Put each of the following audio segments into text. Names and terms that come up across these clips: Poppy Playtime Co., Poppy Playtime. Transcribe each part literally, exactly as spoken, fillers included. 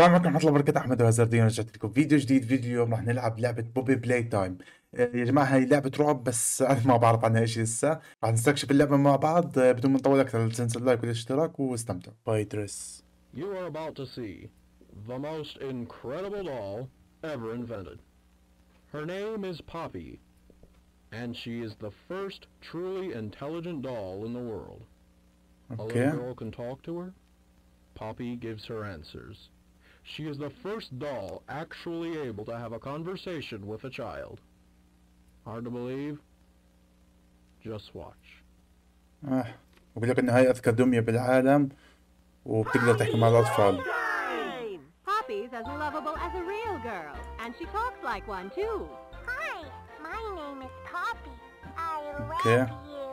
السلام عليكم ورحمة الله وبركاته. أحمد وزردين، رجعت لكم فيديو جديد. فيديو اليوم رح نلعب لعبة بوبي بلاي تايم. آه يا جماعة هاي لعبة رعب، بس أنا ما بعرف عنها إشي لسه. رح نستكشف اللعبة مع بعض آه بدون ما نطول أكثر. تنسى اللايك والاشتراك واستمتعوا. باي دريس. You are about to see the most incredible doll ever invented. Her name is Poppy, and she is the first truly intelligent doll in the world. Okay. A little girl can talk to her. Poppy gives her answers. She is the first doll actually able to have a conversation with a child. Hard to believe? Just watch. آه، بقول لك إن هاي أذكى دمية بالعالم وبتقدر تحكي مع الأطفال. Poppy's as lovable as a real girl, and she talks like one too. Hi, my name is Poppy. I love you.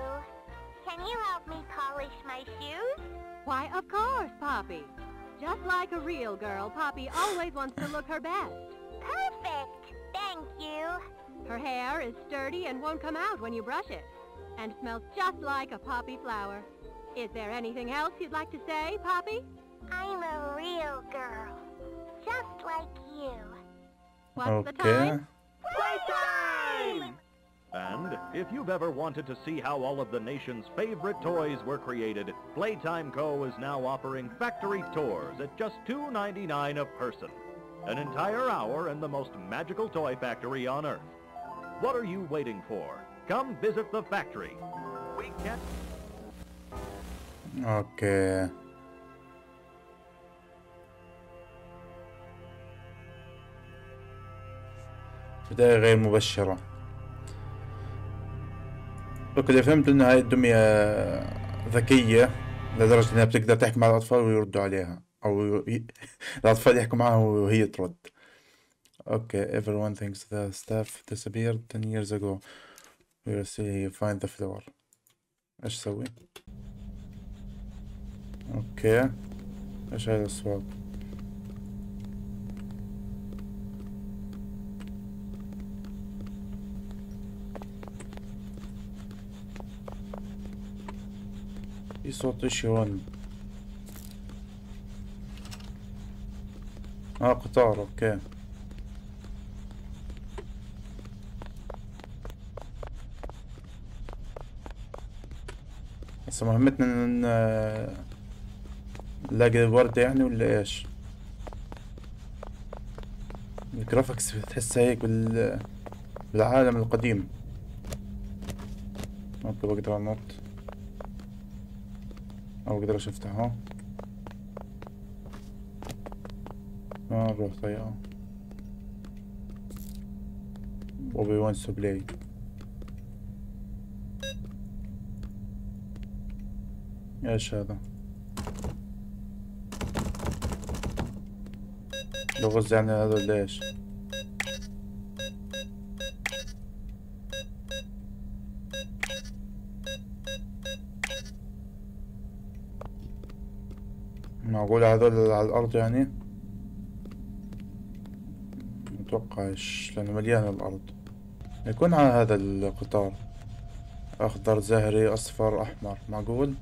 Can you help me polish my shoes? Why, of course, Poppy. Just like a real girl, Poppy always wants to look her best. Perfect! Thank you! Her hair is sturdy and won't come out when you brush it. And smells just like a poppy flower. Is there anything else you'd like to say, Poppy? I'm a real girl. Just like you. What's okay. the time? Playtime! And if you've ever wanted to see how all of the nation's favorite toys were created, Playtime Co. is now offering factory tours at just two ninety-nine a person. An entire hour in the most magical toy factory on Earth. What are you waiting for? Come visit the factory. We can... Okay. بداية غير مبشرة. اللي فهمت إن هاي الدمية ذكية لدرجة إنها بتقدر تحكي مع الأطفال ويردوا عليها، أو ي... الأطفال يحكوا معها وهي ترد. Okay, everyone thinks the staff disappeared ten years ago. We'll see you find the floor. إيش سوي؟ Okay. إيش هاي الأصوات؟ في صوت اشي هون. اه قطار. اوكي هسه مهمتنا ان نلاقي الوردة يعني ولا ايش؟ الجرافيكس بتحسها هيك بال بالعالم القديم. اوكي بقدر انط او بقدرش افتحه. اه بروح طيارة. بوبي wants to play. ايش هذا؟ لغز يعني هذا ولا ايش؟ معقول هذول على الأرض يعني؟ متوقعش لأنه مليان الأرض. يكون على هذا القطار أخضر زهري أصفر أحمر. معقول؟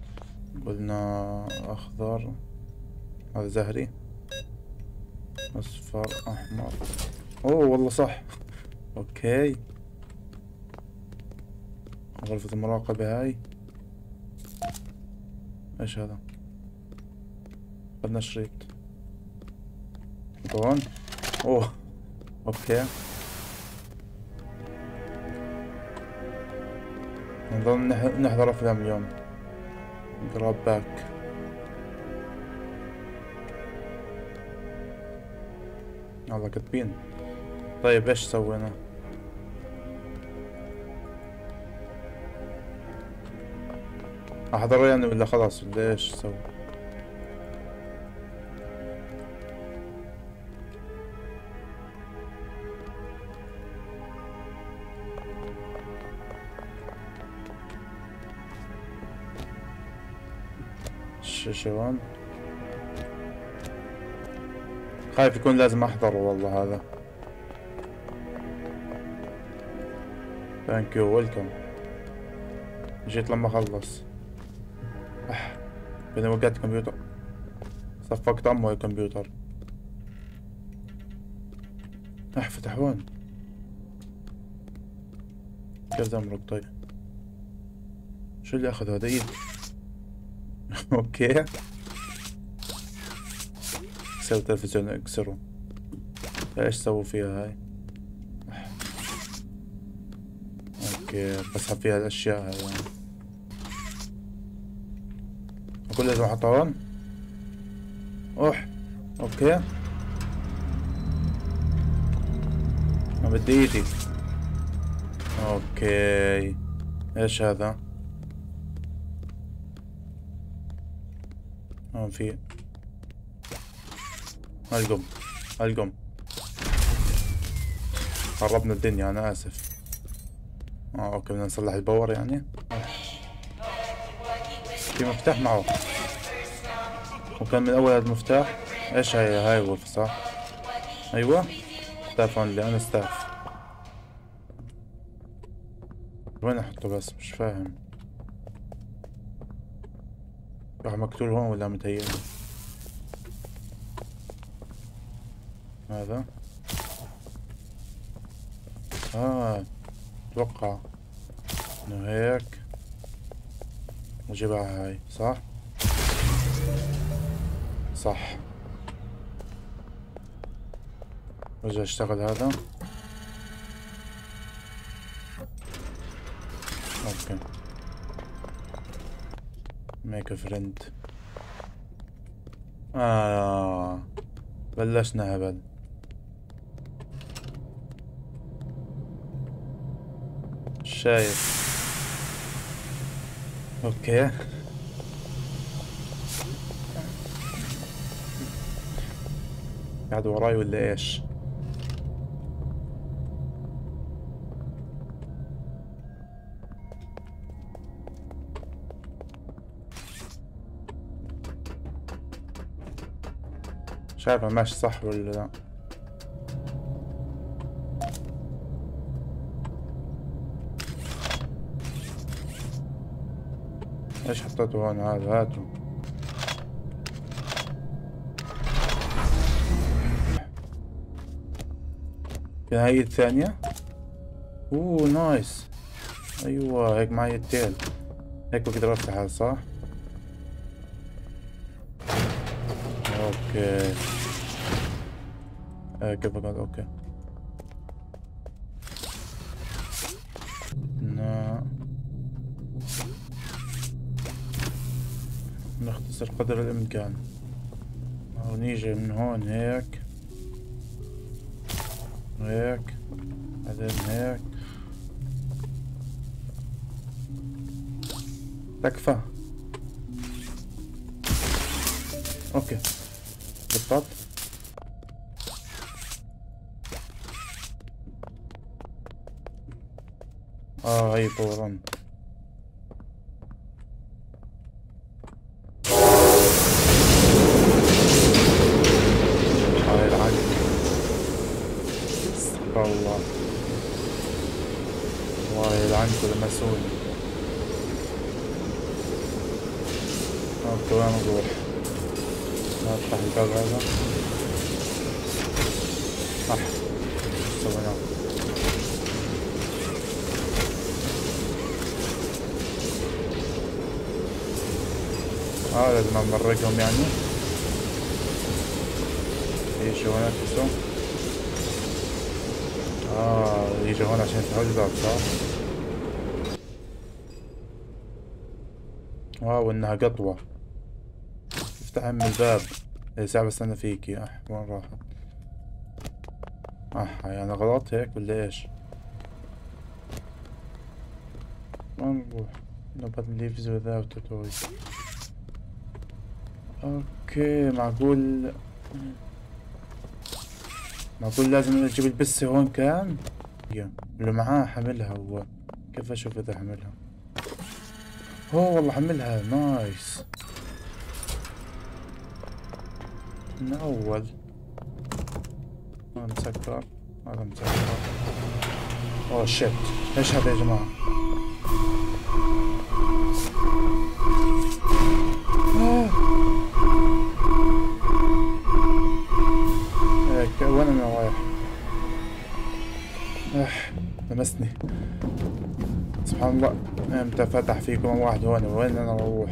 قلنا أخضر، هذا زهري أصفر أحمر. أوه والله صح. أوكي غرفة المراقبة هاي. إيش هذا؟ بدنا شريط طبعا. اوه اوكي نضل نحضر افلام اليوم. جراب باك. يلا كاتبين. طيب ايش سوينا؟ احضر يعني ولا خلاص ولا ايش سوي؟ شلون خايف يكون لازم احضره والله. هذا ثانك يو ويلكم. جيت لما اخلص. اح بدنا وقعت الكمبيوتر. صفقت امه الكمبيوتر. نحن فتحوان كيف دمرك طيب؟ شو اللي اخذ هذا؟ اوكي اكسروا التلفزيون، اكسروا. ايش سووا فيها هاي؟ اوكي بسحب فيها الاشياء هاي يعني. كل لازم احطها هون. اوح اوكي ما بدي ايدي. اوكي ايش هذا؟ هون في القم القم خربنا الدنيا. انا اسف. اه اوكي بدنا نصلح الباور يعني. في مفتاح معه وكان من اول هذا المفتاح. ايش هاي؟ هاي ولف صح؟ ايوه ستاف اونلي. انا ستاف وين احطه بس مش فاهم. راح مقتول هون ولا متهيألي هذا؟ اه اتوقع انه هيك نجيبها هاي صح؟ صح رجع اشتغل هذا. اوكي ميك فريند. آه بلشنا هبل. شايف اوكي قاعد وراي ولا ايش؟ مش عارفة ماشي صح ولا لا. ايش حطيته هون؟ هذا هاته. هاي الثانية. اوه نايس. ايوه هيك معي التيل هيك بقدر افتحها صح؟ اوكي هيك بقعد. اوكي نختصر قدر الامكان ونيجي من هون هيك هيك بعدين هيك. تكفى اوكي بالضبط. اه هي طوران. الله الله يلعنكم المسؤول. اوكي وين نروح؟ نفتح الباب هذا صح. سويناه اه لازم نمرقهم يعني. ايش هو نفسه؟ اه يجي هون عشان يفتحوا لي الباب صح؟ واو انها قطوة. افتح ام الباب. ايه ساعة بستنى فيكي. اح وين راحت؟ اح يعني غلط هيك ولا ايش؟ وين نروح؟ نبغى نليفز وذاوت توي. اوكي معقول معقول لازم اجيب البسة هون كان؟ اللي معاه حملها هو. كيف اشوف اذا حملها؟ اوه والله حملها. نايس من اول. هذا مسكر هذا مسكر. اوه شيت ايش هذا يا جماعة؟ وين انا رايح؟ لمسني. سبحان الله. امتى فتح فيكم واحد هون؟ وين انا اروح؟